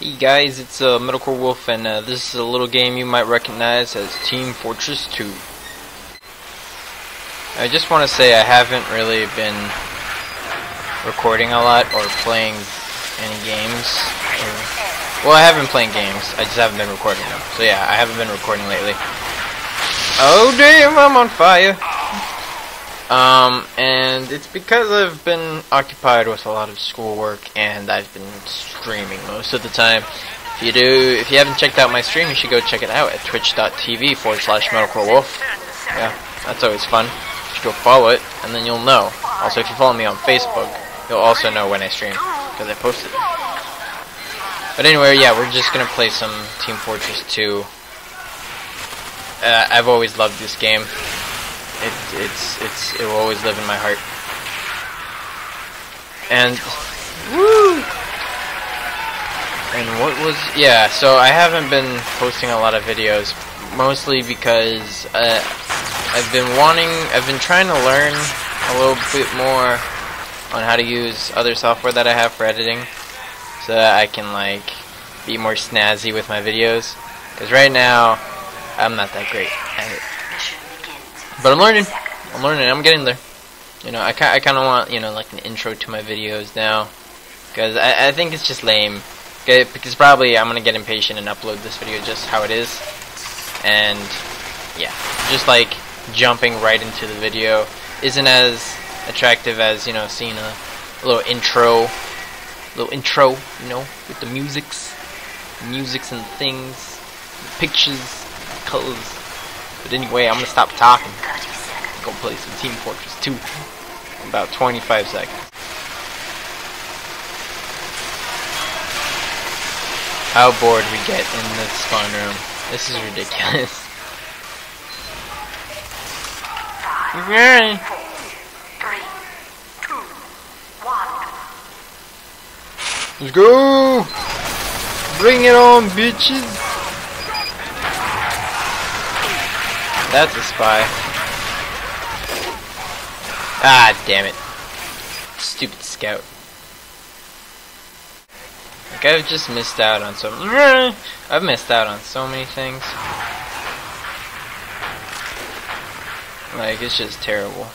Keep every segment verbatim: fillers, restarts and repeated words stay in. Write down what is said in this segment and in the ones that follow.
Hey guys, it's uh, MetalcoreWolf, and uh, this is a little game you might recognize as Team Fortress two. I just want to say I haven't really been recording a lot or playing any games. Or, well, I have been playing games, I just haven't been recording them. So yeah, I haven't been recording lately. Oh damn, I'm on fire! Um, and it's because I've been occupied with a lot of schoolwork, and I've been streaming most of the time. If you do, if you haven't checked out my stream, you should go check it out at Twitch dot T V forward slash MetalcoreWolf. Yeah, that's always fun. You should go follow it, and then you'll know. Also, if you follow me on Facebook, you'll also know when I stream, because I post it. But anyway, yeah, we're just gonna play some Team Fortress two. Uh, I've always loved this game. It, it's it's it will always live in my heart. And woo! And what was yeah? So I haven't been posting a lot of videos, mostly because uh, I've been wanting, I've been trying to learn a little bit more on how to use other software that I have for editing, so that I can like be more snazzy with my videos. Because right now I'm not that great at it. But I'm learning. I'm learning. I'm getting there. You know, I, I kind of want, you know, like an intro to my videos now. Because I, I think it's just lame. Okay, because probably I'm going to get impatient and upload this video just how it is. And, yeah. Just, like, jumping right into the video isn't as attractive as, you know, seeing a, a little intro. Little intro, you know, with the musics. The musics and the things. The pictures. The colors. But anyway, I'm gonna stop talking. Go play some Team Fortress two in about twenty-five seconds. How bored we get in this spawn room. This is ridiculous. Five, four, three, two, one. Let's go! Bring it on, bitches! That's a spy. Ah, damn it. Stupid scout. Like, I've just missed out on so many... I've missed out on so many things. Like, it's just terrible.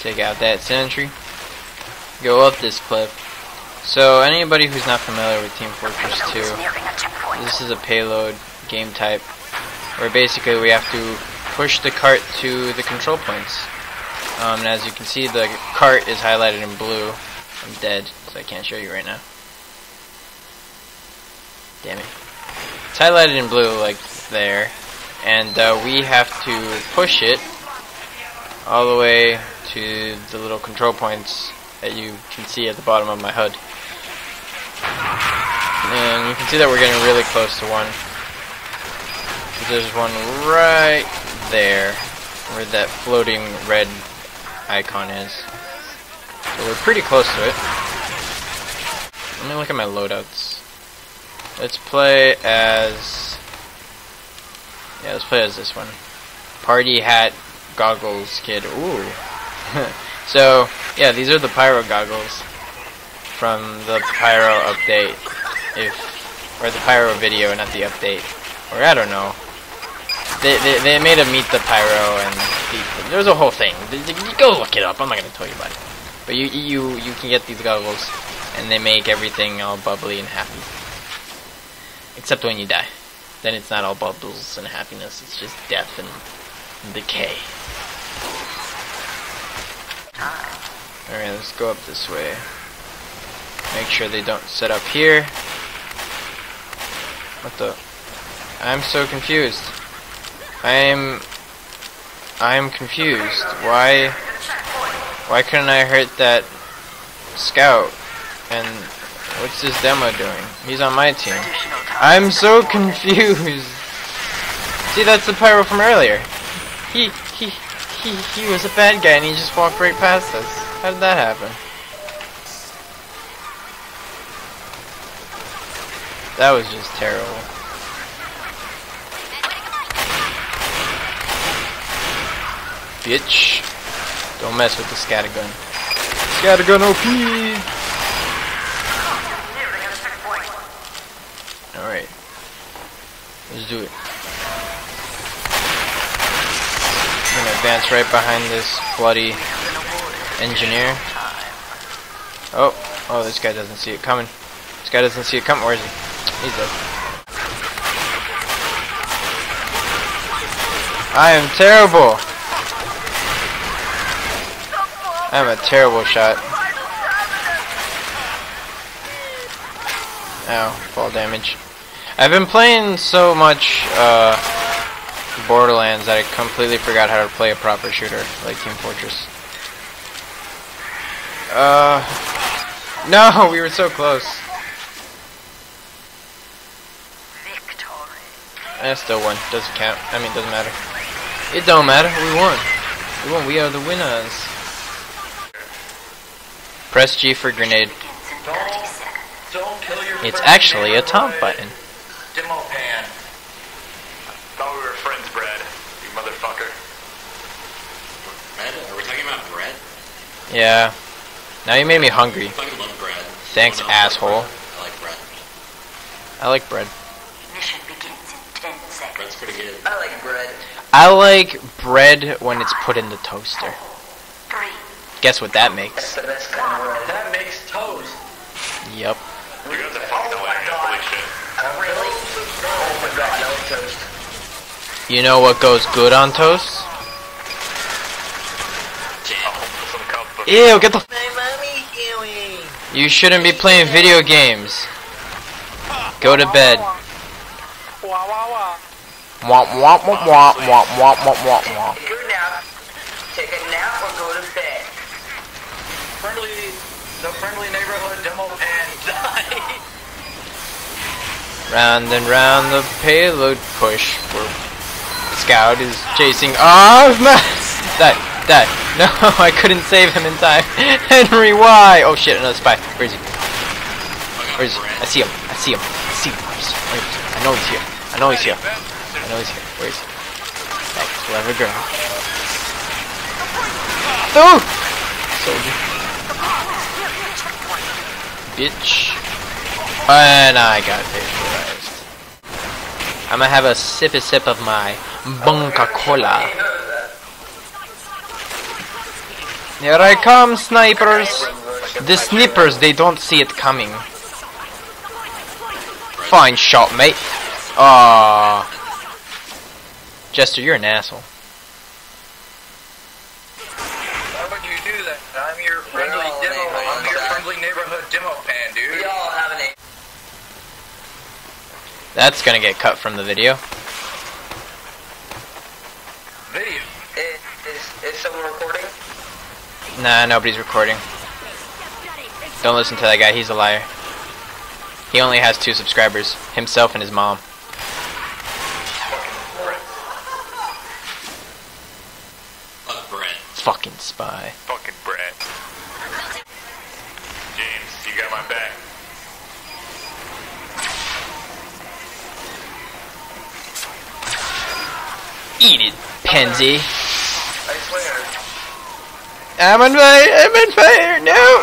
Take out that sentry. Go up this cliff. So, anybody who's not familiar with Team Fortress two, this is a payload game type where basically we have to push the cart to the control points. Um, and as you can see, the cart is highlighted in blue. I'm dead, so I can't show you right now. Damn it. It's highlighted in blue, like there. And uh, we have to push it all the way to the little control points that you can see at the bottom of my H U D. And you can see that we're getting really close to one. There's one right there where that floating red icon is. So we're pretty close to it. Let me look at my loadouts. Let's play as... Yeah, let's play as this one. Party hat goggles kid. Ooh. So, yeah, these are the pyro goggles from the pyro update, if or the pyro video, not the update, or I don't know. They they, they made a meet the pyro and the, there's a whole thing. Go look it up. I'm not gonna tell you about it. But you you you can get these goggles, and they make everything all bubbly and happy, except when you die. Then it's not all bubbles and happiness. It's just death and decay. Alright, let's go up this way. Make sure they don't set up here. What the? I'm so confused. I'm... I'm confused. Why... Why couldn't I hurt that scout? And what's this demo doing? He's on my team. I'm so confused. See, that's the pyro from earlier. He... He... He, he was a bad guy and he just walked right past us. How did that happen? That was just terrible. Bitch. Don't mess with the scattergun. Scattergun O P! Alright. Let's do it. I'm gonna advance right behind this bloody engineer. Oh, oh, this guy doesn't see it coming. This guy doesn't see it coming. Where is he? He's dead. I am terrible. I am a terrible shot. Ow, fall damage. I've been playing so much uh, Borderlands that I completely forgot how to play a proper shooter like Team Fortress. Uh, no, we were so close. I still won. Doesn't count. I mean, doesn't matter. It don't matter. We won. We won. We are the winners. Press G for grenade. It's actually a top button. Demo pan. Thought we were friends, Brad. You motherfucker. Brad, are we talking about bread? Yeah. Now you made me hungry. I fucking love bread. Thanks, asshole. I like bread. I like bread. Mission begins in ten seconds. Bread's pretty good. I like bread. I like bread when it's put in the toaster. Three. Guess what that makes? That's the best kind of bread. That makes toast. Yep. We got the fuck away. Holy shit. Really? Oh my god, no toast. You know what goes good on toast? Ew, get the f. You shouldn't be playing video games. Go to bed. Womp womp womp womp womp womp womp womp womp. Take a nap or go to bed. Friendly, the friendly neighborhood demo pan died. Round and round the payload push. The scout is chasing. Oh, that. That. No, I couldn't save him in time. Henry, why? Oh shit, another spy. Where is he? Where is he? I see him. I see him. I see him. I know he's here. I know he's here. I know he's here. Where is he? That clever girl. Oh! Soldier. Bitch. And I got visualized. I'm gonna have a sippy sip of my Bunka Cola. Here I come, snipers! The snipers, they don't see it coming. Fine shot, mate. Ah, Jester, you're an asshole. Why would you do that? I'm your friendly demo. I'm your friendly neighborhood demo pan, dude. We all have an. That's gonna get cut from the video. Video. It, is, is someone recording? Nah, nobody's recording. Don't listen to that guy, he's a liar. He only has two subscribers, himself and his mom. Fuck Brett. Fucking spy. Fucking Brett. James, you got my back. Eat it, Penzi. I swear. I'm on fire! I'm on fire! No!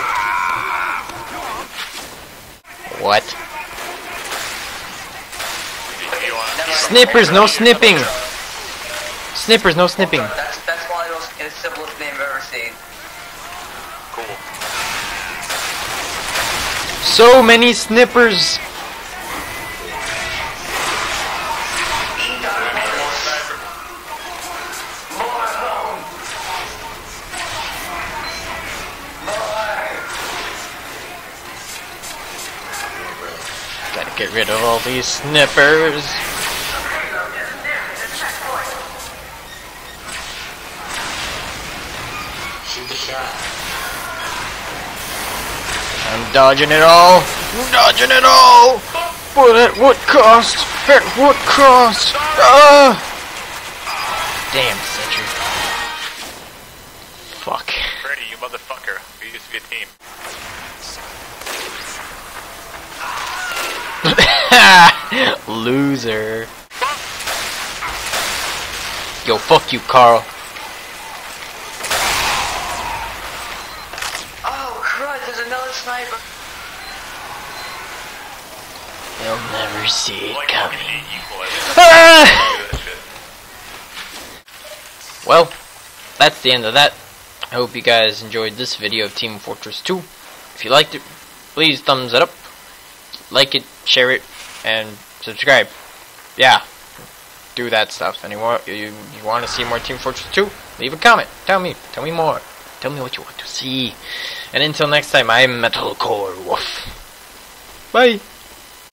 What? Snippers, no snipping! Snippers, no snipping! That's, that's one of the most simplest names I've ever seen. Cool. So many snippers! Get rid of all these snippers. Shoot the shot. I'm dodging it all. I'm dodging it all. But at what cost? At what cost? Ah! Damn, Cedric. Fuck. Freddy, you motherfucker. We used to be a team. Loser. Yo, fuck you, Carl. God, there's another sniper. You'll never see it coming. Ah! Well, that's the end of that. I hope you guys enjoyed this video of Team Fortress two. If you liked it, please thumbs it up, like it, share it, and subscribe. Yeah, do that stuff. And you want, you, you want to see more Team Fortress two? Leave a comment. Tell me. Tell me more. Tell me what you want to see. And until next time, I'm MetalcoreWolf. Bye.